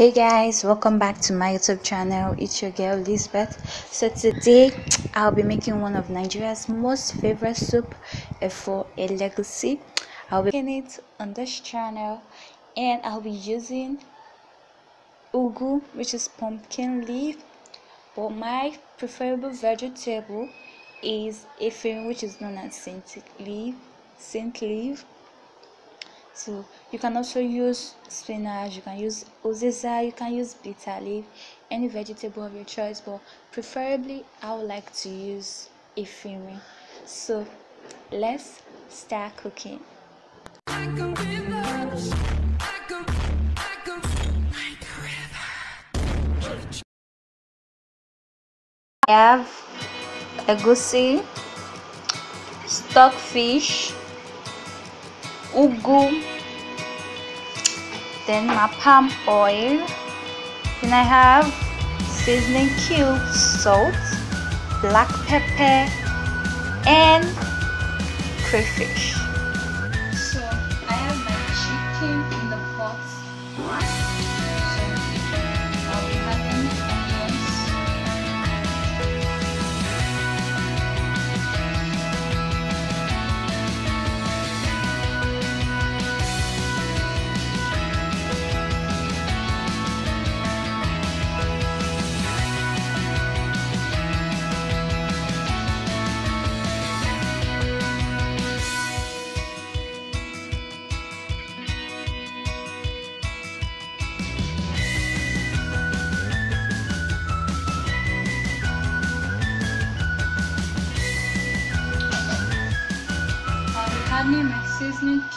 Hey guys, welcome back to my YouTube channel. It's your girl Lizbeth. So today I'll be making one of Nigeria's most favorite soup, Efo elegusi. I'll be making it on this channel and I'll be using ugu, which is pumpkin leaf, but my preferable vegetable is ifumi, which is known as saint leaf. So you can also use spinach, you can use oziza, you can use bitter leaf, any vegetable of your choice, but preferably I would like to use ifumi. So let's start cooking. I have egusi, stockfish, ugu, then my palm oil, then I have seasoning cubes, salt, black pepper, and crayfish. So I have my chicken in the pot, so I'll be adding my seasoning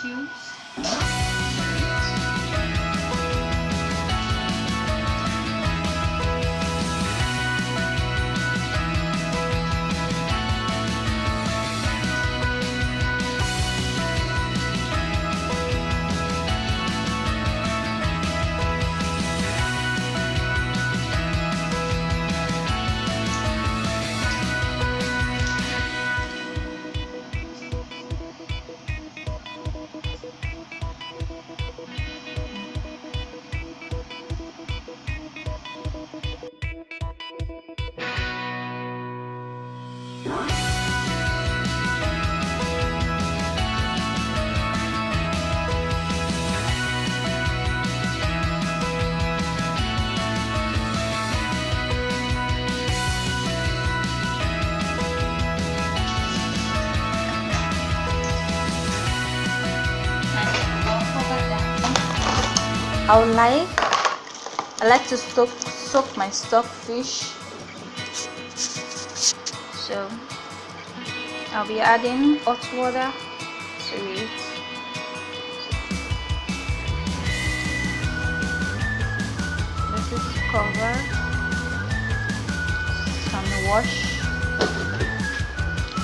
cubes, I like to soak my stockfish, so I'll be adding hot water to it. Let it cover, some wash.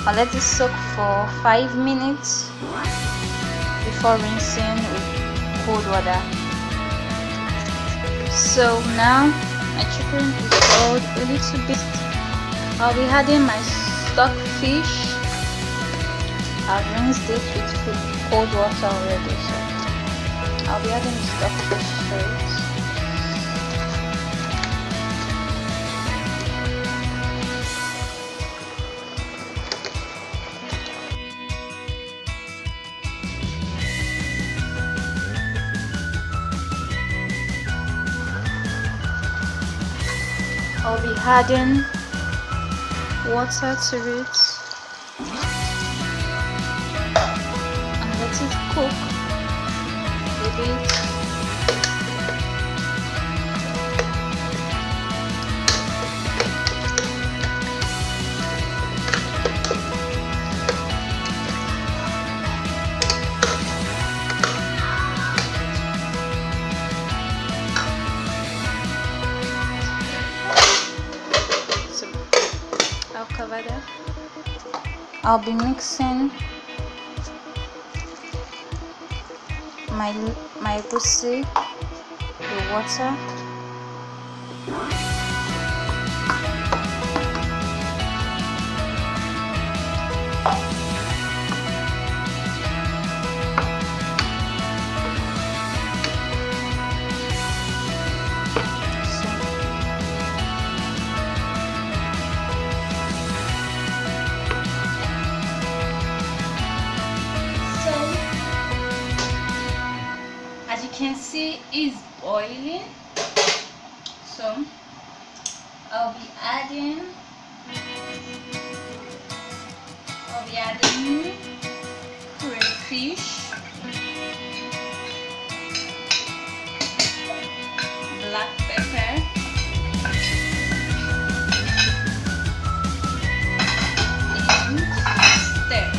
I'll let it soak for 5 minutes before rinsing with cold water. So now my chicken is boiled a little bit. I'll be adding my stockfish. I've rinsed it with cold water already, so I'll be adding the stockfish first. I'll be adding water to it and let it cook a bit. I'll be mixing my egusi with water. is boiling, so I'll be adding crayfish, black pepper, and stir.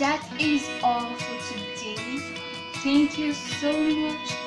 That is all for today. Thank you so much